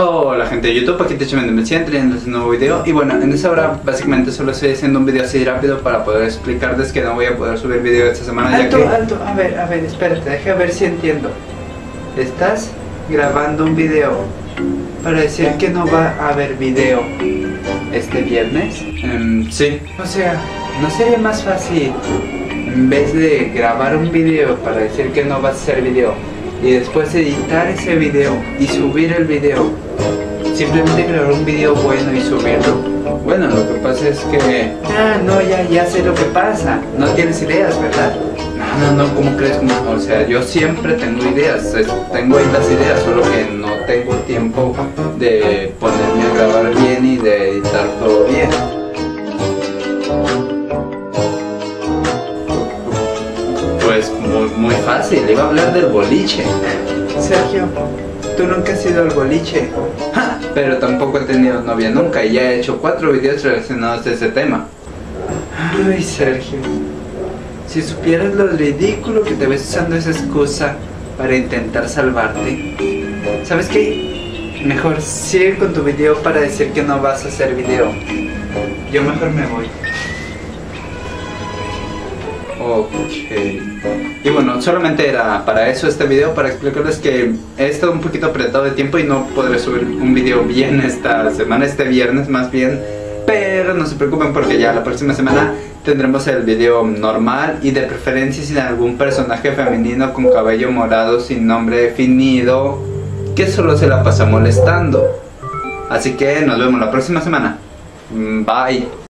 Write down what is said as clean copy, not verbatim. Hola gente de YouTube, aquí Techemendo me trayendo este nuevo video. Y bueno, en esta hora básicamente solo estoy haciendo un video así rápido para poder explicarles que no voy a poder subir video esta semana. Alto, ya que... alto, a ver, espérate, deja ver si entiendo. Estás grabando un video para decir que no va a haber video este viernes. Sí. O sea, ¿no sería más fácil en vez de grabar un video para decir que no va a ser video y después editar ese video y subir el video, simplemente grabar un video bueno y subirlo? Bueno, lo que pasa es que... Ah, no, ya sé lo que pasa. No tienes ideas, ¿verdad? No, ¿cómo crees? No, o sea, yo siempre tengo ideas. Tengo estas ideas, solo que no tengo tiempo de ponerme a grabar bien y de editar todo bien. Pues muy fácil, iba a hablar del boliche. Sergio, tú nunca has ido al boliche. ¡Ja! Pero tampoco he tenido novia nunca y ya he hecho 4 videos relacionados a ese tema. Ay, Sergio, si supieras lo ridículo que te ves usando esa excusa para intentar salvarte. ¿Sabes qué? Mejor sigue con tu video para decir que no vas a hacer video. Yo mejor me voy. Ok. Y bueno, solamente era para eso este video, para explicarles que he estado un poquito apretado de tiempo y no podré subir un video bien esta semana, este viernes más bien. Pero no se preocupen porque ya la próxima semana tendremos el video normal y de preferencia sin algún personaje femenino con cabello morado sin nombre definido que solo se la pasa molestando. Así que nos vemos la próxima semana. Bye.